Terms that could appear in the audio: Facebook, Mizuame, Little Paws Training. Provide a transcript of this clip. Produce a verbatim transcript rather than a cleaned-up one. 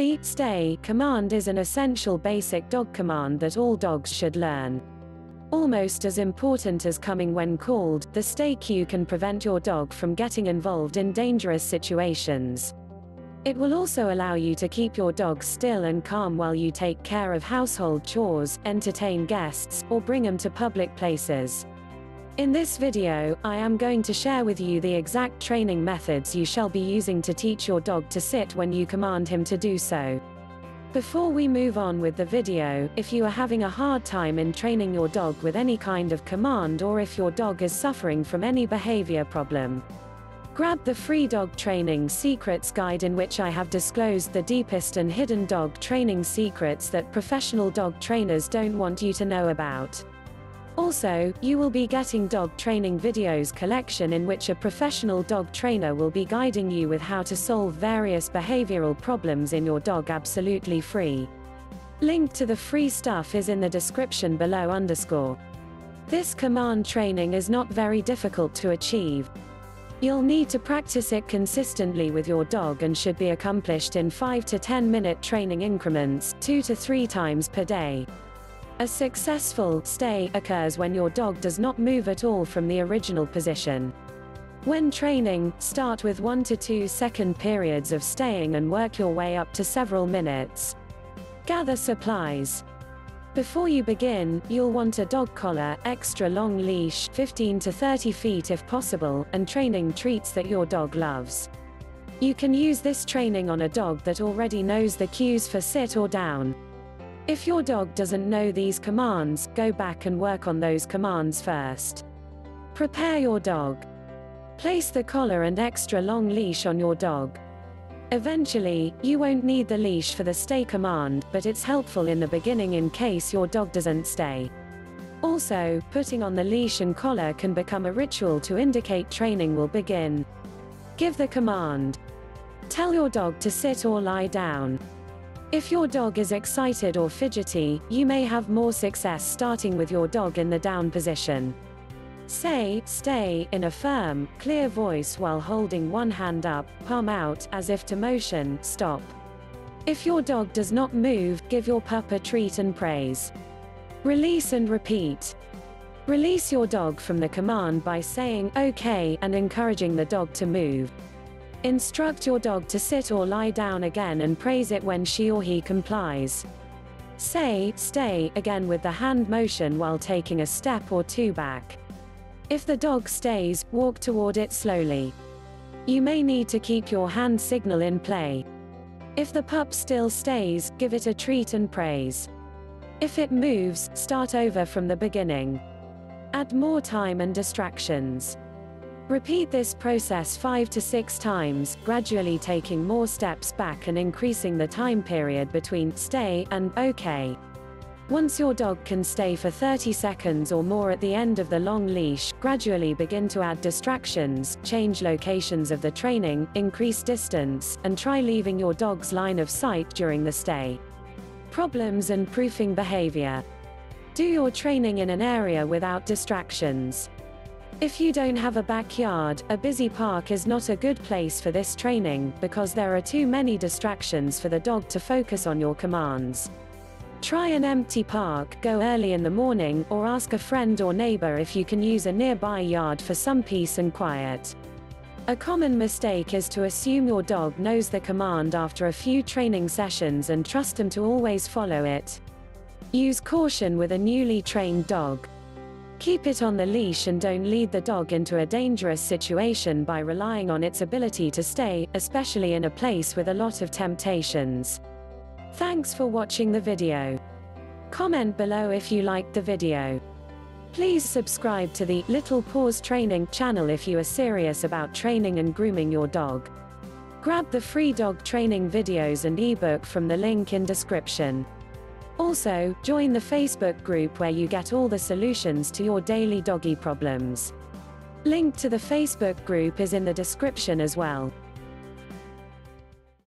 The stay command is an essential basic dog command that all dogs should learn. Almost as important as coming when called, the stay cue can prevent your dog from getting involved in dangerous situations. It will also allow you to keep your dog still and calm while you take care of household chores, entertain guests, or bring them to public places. In this video, I am going to share with you the exact training methods you shall be using to teach your dog to sit when you command him to do so. Before we move on with the video, if you are having a hard time in training your dog with any kind of command or if your dog is suffering from any behavior problem, grab the free dog training secrets guide in which I have disclosed the deepest and hidden dog training secrets that professional dog trainers don't want you to know about. Also, you will be getting dog training videos collection in which a professional dog trainer will be guiding you with how to solve various behavioral problems in your dog absolutely free. Link to the free stuff is in the description below underscore. This command training is not very difficult to achieve. You'll need to practice it consistently with your dog and should be accomplished in five to ten minute training increments, two to three times per day. A successful stay occurs when your dog does not move at all from the original position. When training, start with one to two second periods of staying and work your way up to several minutes. Gather supplies. Before you begin, you'll want a dog collar, extra long leash, fifteen to thirty feet if possible, and training treats that your dog loves. You can use this training on a dog that already knows the cues for sit or down. If your dog doesn't know these commands, go back and work on those commands first. Prepare your dog. Place the collar and extra long leash on your dog. Eventually, you won't need the leash for the stay command, but it's helpful in the beginning in case your dog doesn't stay. Also, putting on the leash and collar can become a ritual to indicate training will begin. Give the command. Tell your dog to sit or lie down. If your dog is excited or fidgety, you may have more success starting with your dog in the down position. Say, stay, in a firm, clear voice while holding one hand up, palm out, as if to motion, stop. If your dog does not move, give your pup a treat and praise. Release and repeat. Release your dog from the command by saying, okay, and encouraging the dog to move. Instruct your dog to sit or lie down again and praise it when she or he complies. Say, stay, again with the hand motion while taking a step or two back. If the dog stays, walk toward it slowly. You may need to keep your hand signal in play. If the pup still stays, give it a treat and praise. If it moves, start over from the beginning. Add more time and distractions. Repeat this process five to six times, gradually taking more steps back and increasing the time period between stay and okay. Once your dog can stay for thirty seconds or more at the end of the long leash, gradually begin to add distractions, change locations of the training, increase distance, and try leaving your dog's line of sight during the stay. Problems and proofing behavior. Do your training in an area without distractions. If you don't have a backyard, a busy park is not a good place for this training, because there are too many distractions for the dog to focus on your commands. Try an empty park, go early in the morning, or ask a friend or neighbor if you can use a nearby yard for some peace and quiet. A common mistake is to assume your dog knows the command after a few training sessions and trust him to always follow it. Use caution with a newly trained dog. Keep it on the leash and don't lead the dog into a dangerous situation by relying on its ability to stay, especially in a place with a lot of temptations. Thanks for watching the video. Comment below if you liked the video. Please subscribe to the Little Paws Training channel if you are serious about training and grooming your dog. Grab the free dog training videos and ebook from the link in description. Also, join the Facebook group where you get all the solutions to your daily doggy problems. Link to the Facebook group is in the description as well.